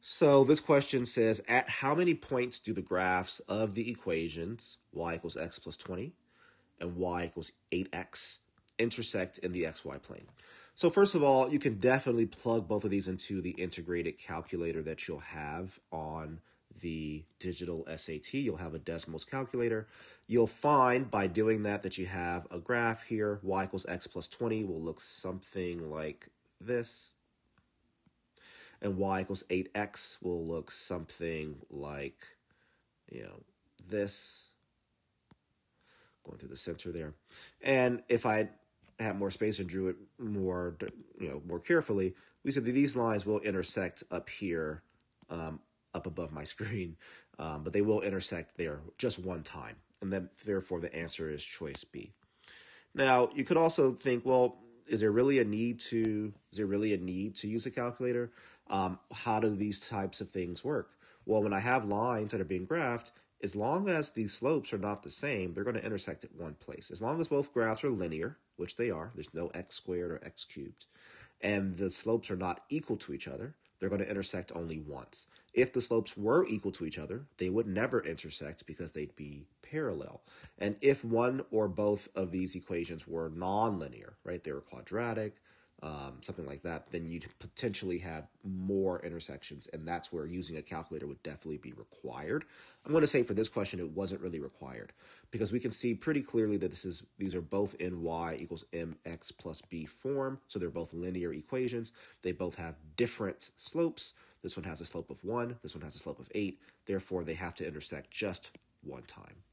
So this question says, at how many points do the graphs of the equations y equals x plus 20 and y equals 8x intersect in the xy plane? So first of all, you can definitely plug both of these into the integrated calculator that you'll have on the digital SAT. You'll have a Desmos calculator. You'll find by doing that that you have a graph here. Y equals x plus 20 will look something like this. And y equals 8x will look something like, this. Going through the center there. And if I had more space and drew it more, more carefully, we said that these lines will intersect up here, up above my screen, but they will intersect there just one time. And then, therefore, the answer is choice B. Now, you could also think, well, is there really a need to use a calculator? How do these types of things work? Well, when I have lines that are being graphed, as long as these slopes are not the same, they're going to intersect at one place. As long as both graphs are linear, which they are, there's no x squared or x cubed, and the slopes are not equal to each other, they're going to intersect only once. If the slopes were equal to each other, they would never intersect because they'd be parallel. And if one or both of these equations were nonlinear, right, they were quadratic, something like that, then you'd potentially have more intersections, and that's where using a calculator would definitely be required. I'm going to say for this question it wasn't really required because we can see pretty clearly that these are both in y equals mx plus b form, so they're both linear equations. They both have different slopes. This one has a slope of 1, this one has a slope of 8, therefore they have to intersect just one time.